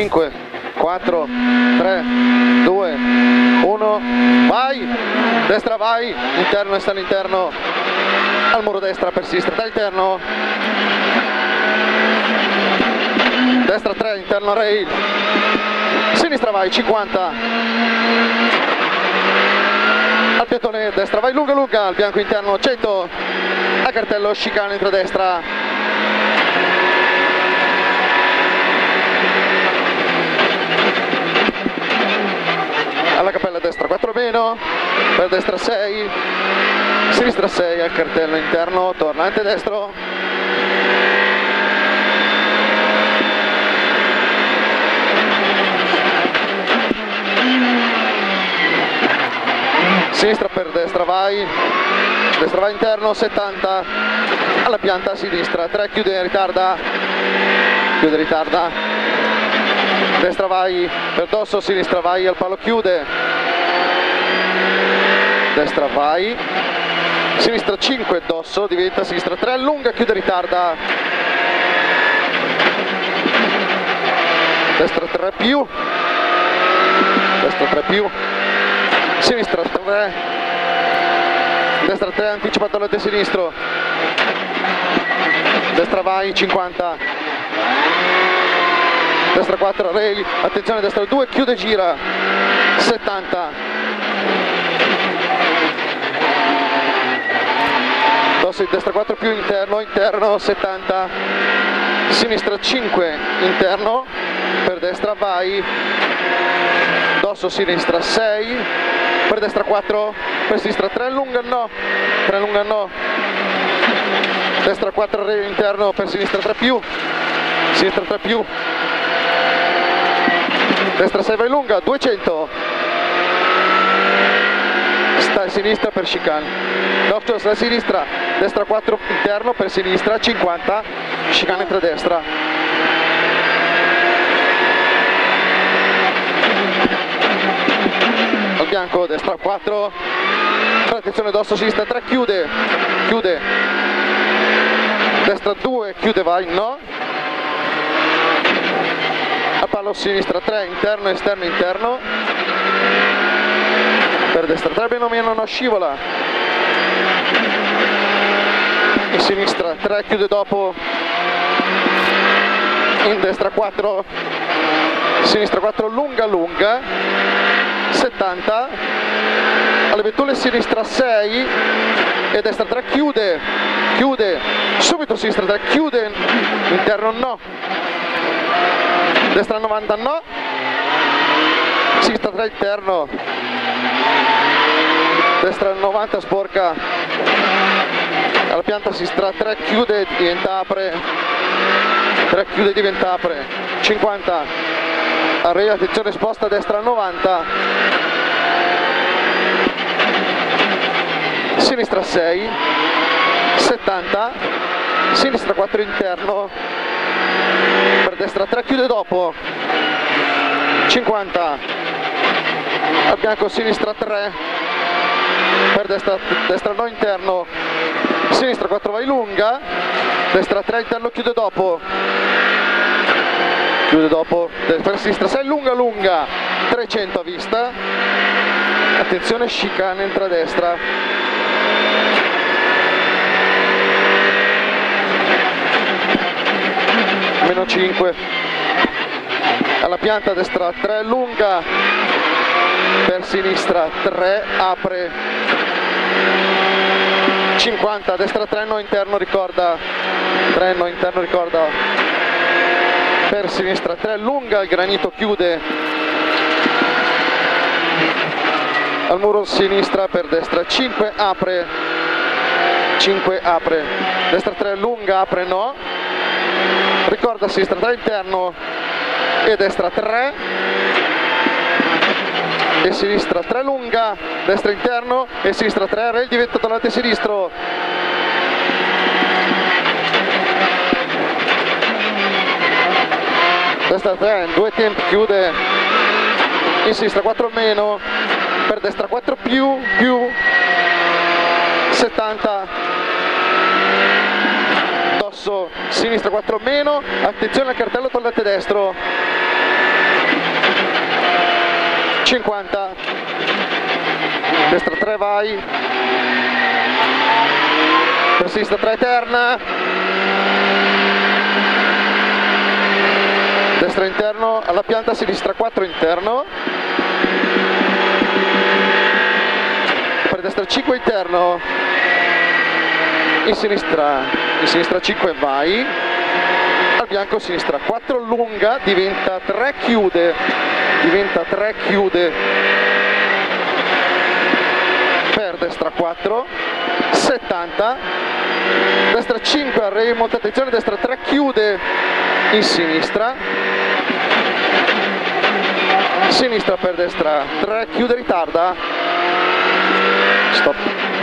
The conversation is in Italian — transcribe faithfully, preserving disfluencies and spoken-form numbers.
cinque, quattro, tre, due, uno, vai, destra vai, interno e sta all'interno, al muro destra per sinistra, da interno, destra tre, interno rail, sinistra vai, cinquanta, al piattone destra vai, lunga lunga, al bianco interno, cento, a cartello, chicane entro destra, alla cappella destra quattro meno, per destra sei, sinistra sei, al cartello interno, tornante destro, sinistra per destra vai, destra vai interno, settanta, alla pianta sinistra, tre chiude in ritarda, chiude in ritarda, destra vai, per dosso, sinistra vai, al palo chiude, destra vai, sinistra cinque, dosso, diventa sinistra tre, allunga, chiude, ritarda, destra tre più, destra tre più, sinistra tre, destra tre, anticipato all'ottavo sinistro, destra vai, cinquanta, destra quattro, rail, attenzione destra due, chiude, gira, settanta, dosso destra quattro più, interno, interno, settanta, sinistra cinque, interno, per destra vai, dosso sinistra sei, per destra quattro, per sinistra tre, lunga no, tre lunga no, destra quattro, rail, interno, per sinistra tre più, sinistra tre più, destra sei vai lunga, duecento, sta a sinistra per chicane, dosso sta a sinistra, destra quattro interno per sinistra, cinquanta, chicane tra destra, al bianco destra quattro, attenzione dosso sinistra tre, chiude, chiude, destra due, chiude vai, no, a palo sinistra tre, interno, esterno, interno, per destra tre, bene o meno no scivola, in sinistra tre, chiude dopo, in destra quattro, sinistra quattro, lunga lunga, settanta, alle bettole sinistra sei e destra tre, chiude, chiude, subito sinistra tre, chiude, interno no, destra novanta no, sinistra tre interno, destra novanta sporca, alla pianta sinistra tre chiude, diventa apre, tre chiude, diventa apre, cinquanta, arredo, attenzione sposta, destra novanta, sinistra sei, settanta, sinistra quattro interno, per destra tre chiude dopo, cinquanta, al bianco sinistra tre, per destra, destra no interno, sinistra quattro vai lunga, destra tre interno chiude dopo, chiude dopo, per sinistra sei lunga lunga, trecento a vista, attenzione chicane entra destra, meno cinque, alla pianta destra tre lunga, per sinistra tre apre, cinquanta, destra tre no interno ricorda, tre no interno ricorda, per sinistra tre lunga, il granito chiude, al muro sinistra per destra cinque apre, cinque apre, destra tre lunga apre no, ricorda sinistra tre interno e destra tre e sinistra tre lunga, destra interno e sinistra tre, rail diventa tornante sinistro, destra tre in due tempi chiude, in sinistra quattro meno, per destra quattro più più, settanta, sinistra quattro meno, attenzione al cartello tornante destro. cinquanta, destra tre vai, per sinistra tre eterna, destra interno alla pianta, sinistra quattro interno, per destra cinque interno, in sinistra, in sinistra cinque vai, al bianco sinistra quattro lunga, diventa tre chiude, diventa tre chiude, per destra quattro, settanta, destra cinque a remote, attenzione, destra tre chiude, in sinistra, sinistra per destra tre chiude, ritarda, stop.